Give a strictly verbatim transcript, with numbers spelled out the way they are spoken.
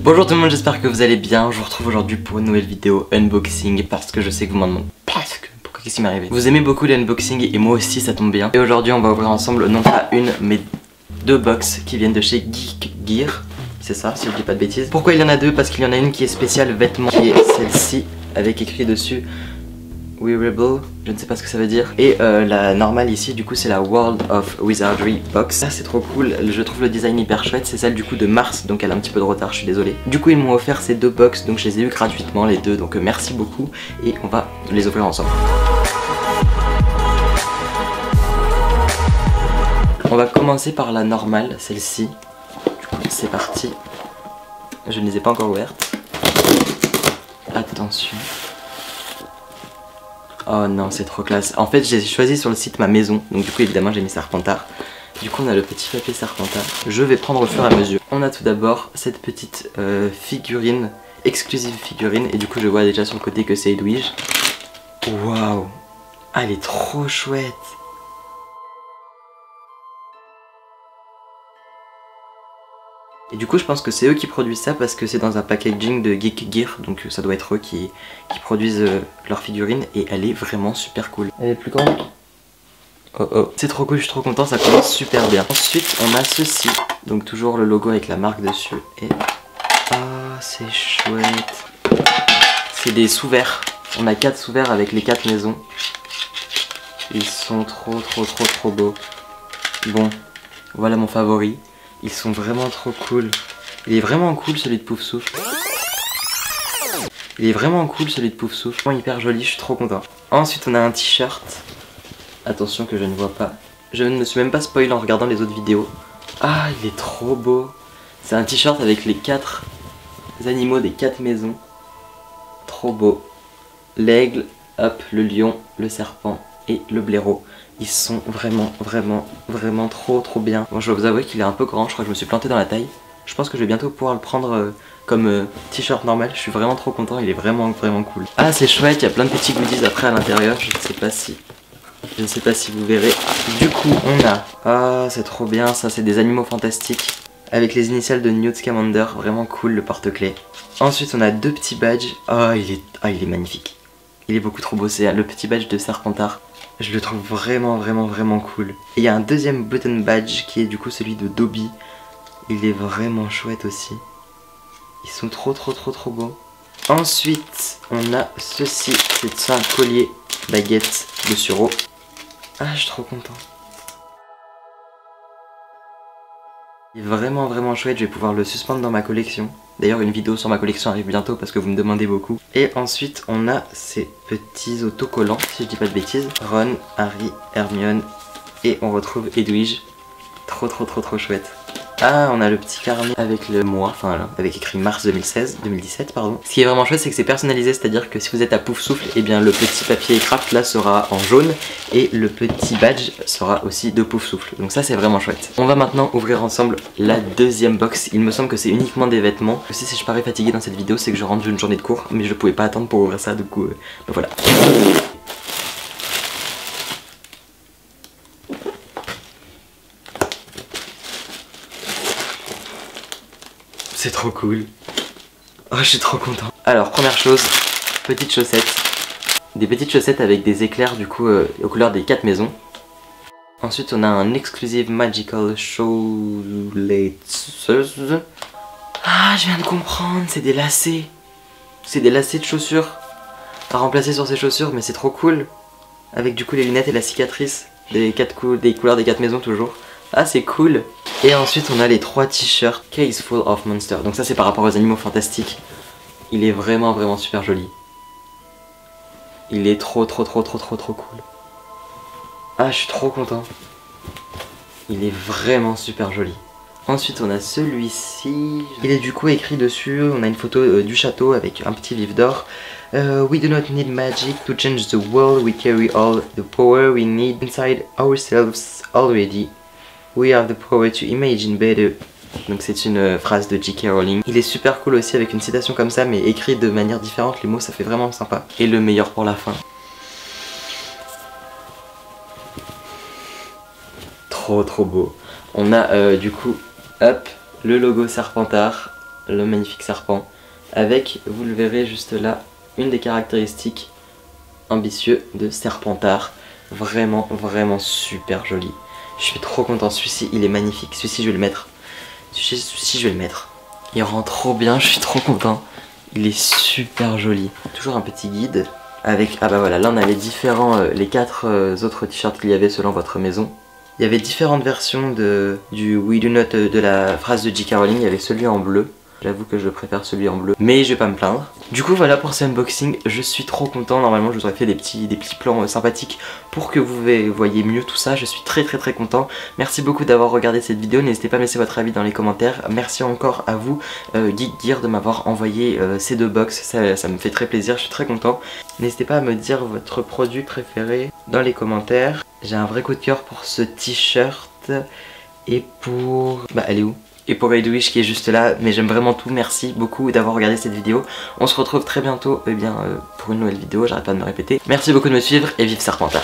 Bonjour tout le monde, j'espère que vous allez bien. Je vous retrouve aujourd'hui pour une nouvelle vidéo unboxing parce que je sais que vous m'en demandez. Parce que pourquoi qu'est-ce qui m'est arrivé? Vous aimez beaucoup les unboxings et moi aussi, ça tombe bien. Et aujourd'hui, on va ouvrir ensemble non pas une mais deux box qui viennent de chez Geek Gear. C'est ça, si je dis pas de bêtises. Pourquoi il y en a deux? Parce qu'il y en a une qui est spéciale vêtements, qui est celle-ci avec écrit dessus Wearable, je ne sais pas ce que ça veut dire. Et euh, la normale ici, du coup, c'est la World of Wizardry Box. Là, c'est trop cool, je trouve le design hyper chouette. C'est celle du coup de mars, donc elle a un petit peu de retard, je suis désolée. Du coup, ils m'ont offert ces deux box, donc je les ai eu gratuitement les deux. Donc euh, merci beaucoup et on va les ouvrir ensemble. On va commencer par la normale, celle-ci. Du coup, c'est parti. Je ne les ai pas encore ouvertes. Attention. Oh non, c'est trop classe. En fait, j'ai choisi sur le site ma maison. Donc du coup, évidemment, j'ai mis Serpentard. Du coup, on a le petit papier Serpentard. Je vais prendre au fur et à mesure. On a tout d'abord cette petite euh, figurine, exclusive figurine. Et du coup, je vois déjà sur le côté que c'est Edwige. Waouh, ah, elle est trop chouette. Et du coup, je pense que c'est eux qui produisent ça parce que c'est dans un packaging de Geek Gear, donc ça doit être eux qui, qui produisent euh, leurs figurines et elle est vraiment super cool. Elle est plus grande. Oh oh. C'est trop cool, je suis trop content, ça commence super bien. Ensuite, on a ceci, donc toujours le logo avec la marque dessus. Et ah, oh, c'est chouette. C'est des sous-verts. On a quatre sous-verts avec les quatre maisons. Ils sont trop trop trop trop beaux. Bon, voilà mon favori. Ils sont vraiment trop cool. Il est vraiment cool celui de Poufsouffle. Il est vraiment cool celui de Poufsouffle. Vraiment hyper joli, je suis trop content. Ensuite on a un t-shirt. Attention que je ne vois pas. Je ne me suis même pas spoilé en regardant les autres vidéos. Ah, il est trop beau. C'est un t-shirt avec les quatre animaux des quatre maisons. Trop beau. L'aigle, hop, le lion, le serpent et le blaireau. Ils sont vraiment, vraiment, vraiment trop, trop bien. Bon, je vais vous avouer qu'il est un peu grand. Je crois que je me suis planté dans la taille. Je pense que je vais bientôt pouvoir le prendre euh, comme euh, t-shirt normal. Je suis vraiment trop content. Il est vraiment, vraiment cool. Ah, c'est chouette. Il y a plein de petits goodies après à l'intérieur. Je ne sais pas si... Je ne sais pas si vous verrez. Du coup, on a... Ah, c'est trop bien. Ça, c'est des animaux fantastiques. Avec les initiales de Newt Scamander. Vraiment cool, le porte-clés. Ensuite, on a deux petits badges. Ah, il est... Ah, il est magnifique. Il est beaucoup trop beau. C'est le petit badge de Serpentard. Je le trouve vraiment, vraiment, vraiment cool. Et il y a un deuxième button badge qui est du coup celui de Dobby. Il est vraiment chouette aussi. Ils sont trop, trop, trop, trop beaux. Ensuite, on a ceci. C'est un collier baguette de sureau. Ah, je suis trop content. Il est vraiment, vraiment chouette. Je vais pouvoir le suspendre dans ma collection. D'ailleurs, une vidéo sur ma collection arrive bientôt parce que vous me demandez beaucoup. Et ensuite, on a ces petits autocollants, si je dis pas de bêtises. Ron, Harry, Hermione et on retrouve Edwige. Trop, trop, trop, trop chouette. Ah, on a le petit carnet avec le mois, enfin là, avec écrit mars deux mille seize, deux mille dix-sept, pardon. Ce qui est vraiment chouette, c'est que c'est personnalisé, c'est-à-dire que si vous êtes à Poufsouffle, et eh bien le petit papier craft là sera en jaune et le petit badge sera aussi de Poufsouffle. Donc ça, c'est vraiment chouette. On va maintenant ouvrir ensemble la deuxième box. Il me semble que c'est uniquement des vêtements. Je sais si je parais fatigué dans cette vidéo, c'est que je rentre d'une journée de cours, mais je pouvais pas attendre pour ouvrir ça, du coup, euh... donc voilà. C'est trop cool. Oh, je suis trop content. Alors, première chose, petites chaussettes. Des petites chaussettes avec des éclairs, du coup, euh, aux couleurs des quatre maisons. Ensuite, on a un exclusive magical shoelaces. Ah, je viens de comprendre, c'est des lacets. C'est des lacets de chaussures à remplacer sur ces chaussures, mais c'est trop cool. Avec, du coup, les lunettes et la cicatrice des, quatre cou des couleurs des quatre maisons, toujours. Ah, c'est cool. Et ensuite on a les trois t-shirts Case full of monsters. Donc ça c'est par rapport aux animaux fantastiques. Il est vraiment vraiment super joli. Il est trop trop trop trop trop trop cool. Ah, je suis trop content. Il est vraiment super joli. Ensuite on a celui-ci. Il est du coup écrit dessus. On a une photo euh, du château avec un petit livre d'or. Uh, we do not need magic to change the world. We carry all the power we need inside ourselves already. We have the power to imagine better. Donc c'est une phrase de J K Rowling. Il est super cool aussi avec une citation comme ça, mais écrite de manière différente. Les mots, ça fait vraiment sympa. Et le meilleur pour la fin. Trop trop beau. On a euh, du coup, hop, le logo Serpentard. le magnifique serpent, avec, vous le verrez juste là, une des caractéristiques ambitieuses de Serpentard. Vraiment, vraiment super joli. Je suis trop content, celui-ci il est magnifique, celui-ci je vais le mettre. Celui-ci je vais le mettre. Il rend trop bien, je suis trop content. Il est super joli. Toujours un petit guide avec... Ah bah voilà, là on a les différents... Euh, les quatre euh, autres t-shirts qu'il y avait selon votre maison. Il y avait différentes versions de, du We Do Not, de la phrase de J K. Rowling. Il y avait celui en bleu. J'avoue que je préfère celui en bleu, mais je vais pas me plaindre. Du coup voilà pour ce unboxing, je suis trop content. Normalement je vous aurais fait des petits, des petits plans euh, sympathiques pour que vous voyez mieux tout ça. Je suis très très très content. Merci beaucoup d'avoir regardé cette vidéo, n'hésitez pas à laisser votre avis dans les commentaires. Merci encore à vous euh, Geek Gear de m'avoir envoyé euh, ces deux box, ça, ça me fait très plaisir, je suis très content. N'hésitez pas à me dire votre produit préféré dans les commentaires. J'ai un vrai coup de cœur pour ce t-shirt et pour... Bah elle est où ? Et pour Baidou Wish qui est juste là, mais j'aime vraiment tout, merci beaucoup d'avoir regardé cette vidéo. On se retrouve très bientôt eh bien, euh, pour une nouvelle vidéo, j'arrête pas de me répéter. Merci beaucoup de me suivre et vive Serpentard.